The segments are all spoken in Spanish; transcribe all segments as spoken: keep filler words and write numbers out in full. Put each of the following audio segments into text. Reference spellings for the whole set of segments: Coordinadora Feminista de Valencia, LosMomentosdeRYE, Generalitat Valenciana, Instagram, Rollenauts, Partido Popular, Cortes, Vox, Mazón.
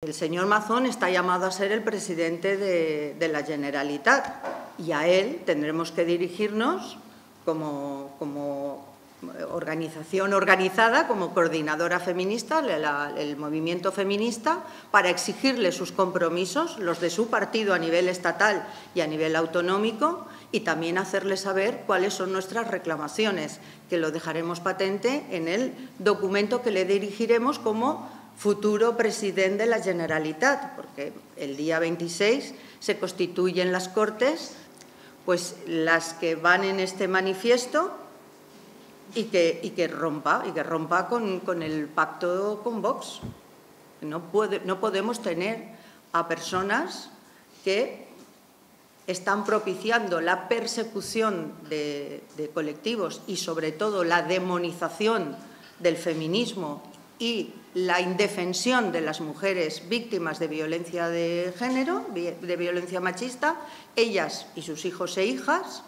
El señor Mazón está llamado a ser el presidente de, de la Generalitat y a él tendremos que dirigirnos como, como organización organizada, como coordinadora feminista, la, el movimiento feminista, para exigirle sus compromisos, los de su partido a nivel estatal y a nivel autonómico, y también hacerle saber cuáles son nuestras reclamaciones, que lo dejaremos patente en el documento que le dirigiremos como futuro presidente de la Generalitat, porque el día veintiséis se constituyen las Cortes, pues las que van en este manifiesto y que, y que rompa, y que rompa con, con el pacto con Vox. No, puede, no podemos tener a personas que están propiciando la persecución de, de colectivos y, sobre todo, la demonización del feminismo y la indefensión de las mujeres víctimas de violencia de género, de violencia machista. Ellas y sus hijos e hijas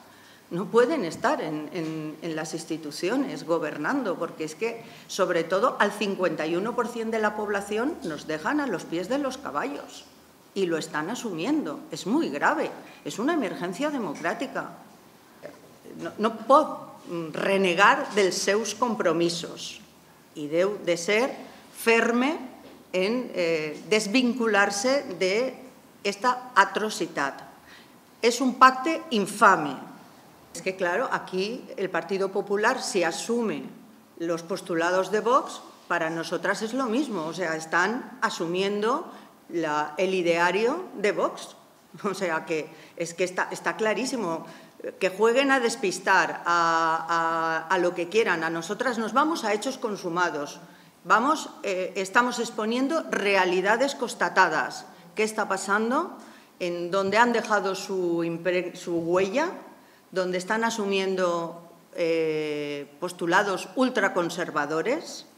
no pueden estar en, en, en las instituciones gobernando, porque es que, sobre todo, al cincuenta y uno por ciento de la población nos dejan a los pies de los caballos y lo están asumiendo. Es muy grave, es una emergencia democrática. No, no puedo renegar de sus compromisos y de, de ser ferme en eh, desvincularse de esta atrocidad. Es un pacto infame. Es que, claro, aquí el Partido Popular, si asume los postulados de Vox, para nosotras es lo mismo. O sea, están asumiendo la, el ideario de Vox. O sea, que es que está, está clarísimo. Que jueguen a despistar, a, a, a lo que quieran. A nosotras nos vamos a hechos consumados. Vamos, eh, estamos exponiendo realidades constatadas. ¿Qué está pasando? En donde han dejado su, su huella, donde están asumiendo eh, postulados ultraconservadores.